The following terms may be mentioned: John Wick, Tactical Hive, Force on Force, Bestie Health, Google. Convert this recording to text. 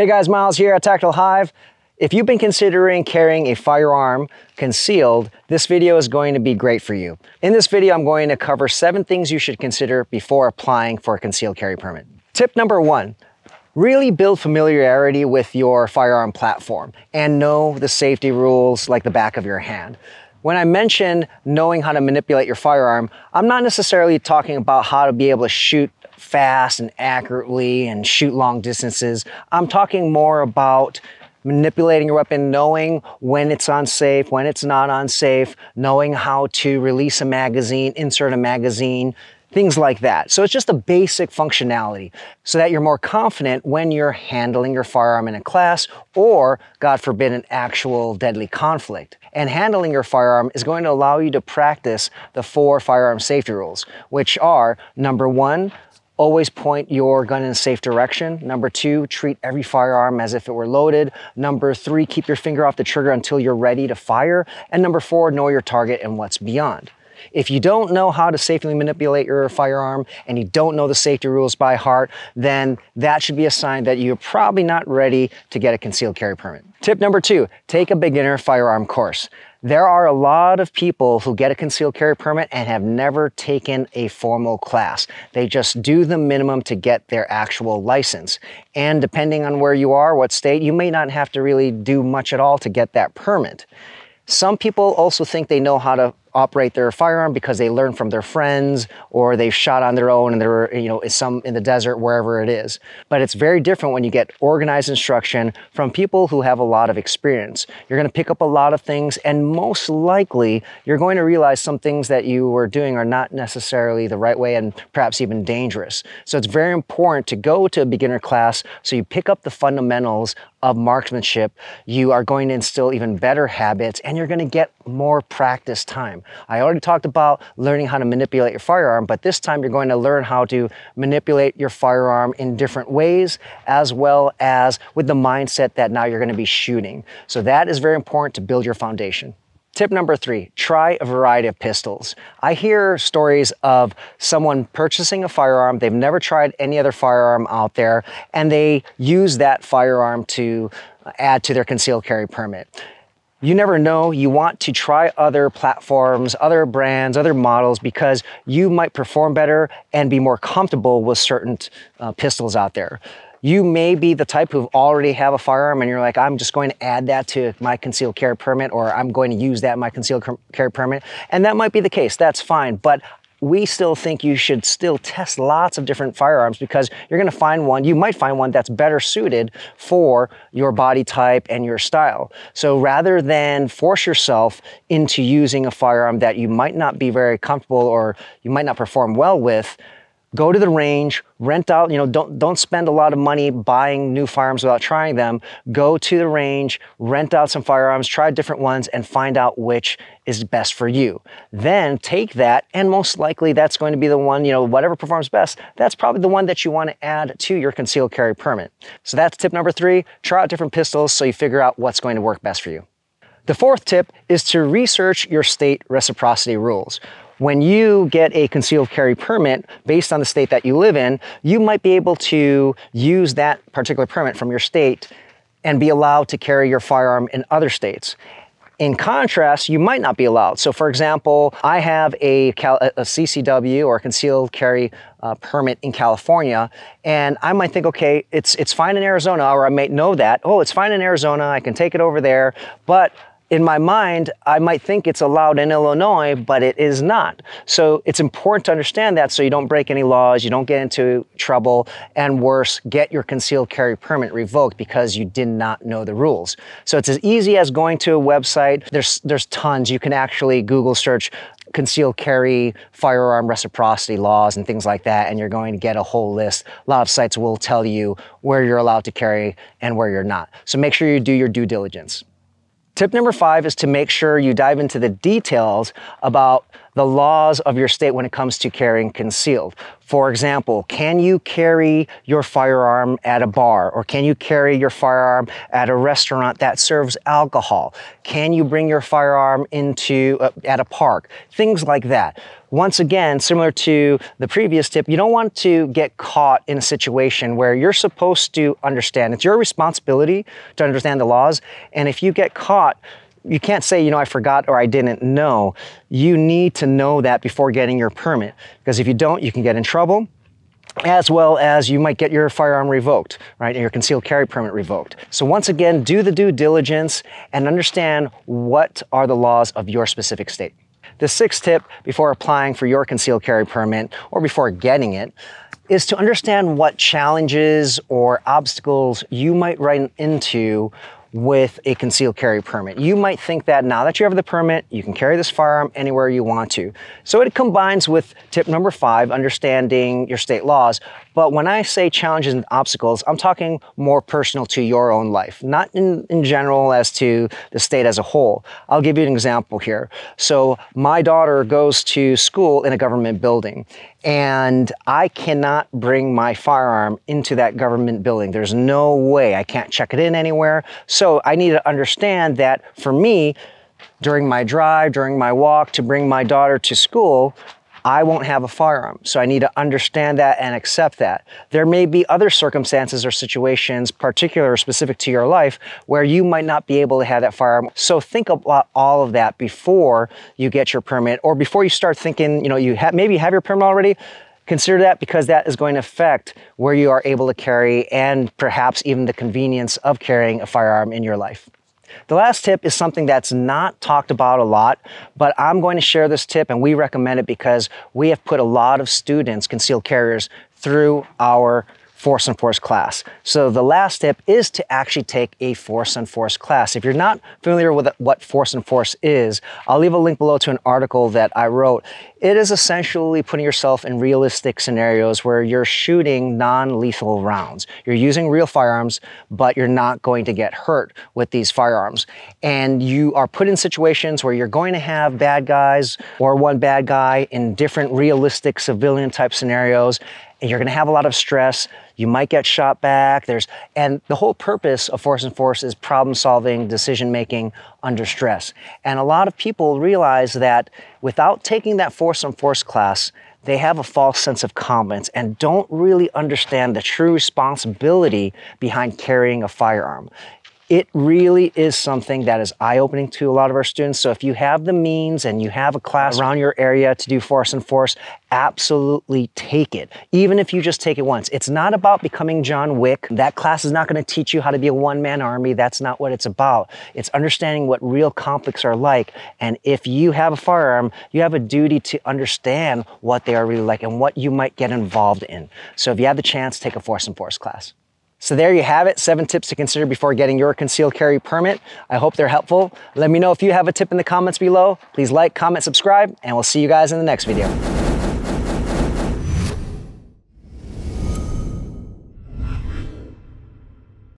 Hey guys, Miles here at Tactical Hive. If you've been considering carrying a firearm concealed, this video is going to be great for you. In this video, I'm going to cover 7 things you should consider before applying for a concealed carry permit. Tip number 1, really build familiarity with your firearm platform and know the safety rules like the back of your hand. When I mention knowing how to manipulate your firearm, I'm not necessarily talking about how to be able to shoot fast and accurately and shoot long distances. I'm talking more about manipulating your weapon, knowing when it's unsafe, when it's not unsafe, knowing how to release a magazine, insert a magazine, things like that. So it's just a basic functionality so that you're more confident when you're handling your firearm in a class or, God forbid, an actual deadly conflict. And handling your firearm is going to allow you to practice the 4 firearm safety rules, which are: number 1, always point your gun in a safe direction. Number 2, treat every firearm as if it were loaded. Number 3, keep your finger off the trigger until you're ready to fire. And number 4, know your target and what's beyond. If you don't know how to safely manipulate your firearm and you don't know the safety rules by heart, then that should be a sign that you're probably not ready to get a concealed carry permit. Tip number 2, take a beginner firearm course. There are a lot of people who get a concealed carry permit and have never taken a formal class. They just do the minimum to get their actual license. And depending on where you are, what state, you may not have to really do much at all to get that permit. Some people also think they know how to operate their firearm because they learn from their friends or they've shot on their own and they're, some in the desert, wherever it is. But it's very different when you get organized instruction from people who have a lot of experience. You're going to pick up a lot of things, and most likely you're going to realize some things that you were doing are not necessarily the right way and perhaps even dangerous. So it's very important to go to a beginner class so you pick up the fundamentals of marksmanship. You are going to instill even better habits and you're going to get more practice time. I already talked about learning how to manipulate your firearm, but this time you're going to learn how to manipulate your firearm in different ways, as well as with the mindset that now you're going to be shooting. So that is very important to build your foundation. Tip number 3, try a variety of pistols. I hear stories of someone purchasing a firearm, they've never tried any other firearm out there, and they use that firearm to add to their concealed carry permit. You never know. You want to try other platforms, other brands, other models, because you might perform better and be more comfortable with certain pistols out there. You may be the type who already have a firearm and you're like, I'm just going to add that to my concealed carry permit, or I'm going to use that in my concealed carry permit. And that might be the case. That's fine. But we still think you should still test lots of different firearms, because you're going to find one, you might find one that's better suited for your body type and your style. So rather than force yourself into using a firearm that you might not be very comfortable or you might not perform well with, go to the range, rent out, don't spend a lot of money buying new firearms without trying them. Go to the range, rent out some firearms, try different ones, and find out which is best for you. Then take that, and most likely that's going to be the one, whatever performs best, that's probably the one that you want to add to your concealed carry permit. So that's tip number 3, try out different pistols so you figure out what's going to work best for you. The 4th tip is to research your state reciprocity rules. When you get a concealed carry permit based on the state that you live in, you might be able to use that particular permit from your state and be allowed to carry your firearm in other states. In contrast, you might not be allowed. So for example, I have a CCW or concealed carry permit in California, and I might think, okay, it's fine in Arizona, or I might know that, oh, it's fine in Arizona, I can take it over there, but in my mind, I might think it's allowed in Illinois, but it is not. So it's important to understand that so you don't break any laws, you don't get into trouble, and worse, get your concealed carry permit revoked because you did not know the rules. So it's as easy as going to a website. There's tons. You can actually Google search concealed carry firearm reciprocity laws and things like that, and you're going to get a whole list. A lot of sites will tell you where you're allowed to carry and where you're not. So make sure you do your due diligence. Tip number 5 is to make sure you dive into the details about the laws of your state when it comes to carrying concealed. For example, can you carry your firearm at a bar? Or can you carry your firearm at a restaurant that serves alcohol? Can you bring your firearm into at a park? Things like that. Once again, similar to the previous tip, you don't want to get caught in a situation where you're supposed to understand. It's your responsibility to understand the laws. And if you get caught, you can't say, you know, I forgot or I didn't know. You need to know that before getting your permit, because if you don't, you can get in trouble, as well as you might get your firearm revoked, right? And your concealed carry permit revoked. So once again, do the due diligence and understand what are the laws of your specific state. The sixth tip before applying for your concealed carry permit or before getting it is to understand what challenges or obstacles you might run into with a concealed carry permit. You might think that now that you have the permit, you can carry this firearm anywhere you want to. So it combines with tip number 5, understanding your state laws. But when I say challenges and obstacles, I'm talking more personal to your own life, not in general as to the state as a whole. I'll give you an example here. So my daughter goes to school in a government building, and I cannot bring my firearm into that government building. There's no way. I can't check it in anywhere. So I need to understand that for me, during my drive, during my walk to bring my daughter to school, I won't have a firearm. So I need to understand that and accept that. There may be other circumstances or situations, particular or specific to your life, where you might not be able to have that firearm. So think about all of that before you get your permit, or before you start thinking, you know, maybe you have your permit already. Consider that, because that is going to affect where you are able to carry and perhaps even the convenience of carrying a firearm in your life. The last tip is something that's not talked about a lot, but I'm going to share this tip, and we recommend it because we have put a lot of students, concealed carriers, through our Force on Force class. So the last tip is to actually take a Force on Force class. If you're not familiar with what Force on Force is, I'll leave a link below to an article that I wrote. It is essentially putting yourself in realistic scenarios where you're shooting non-lethal rounds. You're using real firearms, but you're not going to get hurt with these firearms. And you are put in situations where you're going to have bad guys or one bad guy in different realistic civilian type scenarios. And you're going to have a lot of stress. You might get shot back. And the whole purpose of Force on Force is problem solving, decision making under stress. And a lot of people realize that without taking that Force on Force class, they have a false sense of confidence and don't really understand the true responsibility behind carrying a firearm. It really is something that is eye-opening to a lot of our students. So if you have the means and you have a class around your area to do Force on Force, absolutely take it, even if you just take it once. It's not about becoming John Wick. That class is not going to teach you how to be a one-man army. That's not what it's about. It's understanding what real conflicts are like. And if you have a firearm, you have a duty to understand what they are really like and what you might get involved in. So if you have the chance, take a Force on Force class. So there you have it, 7 tips to consider before getting your concealed carry permit. I hope they're helpful. Let me know if you have a tip in the comments below. Please like, comment, subscribe, and we'll see you guys in the next video.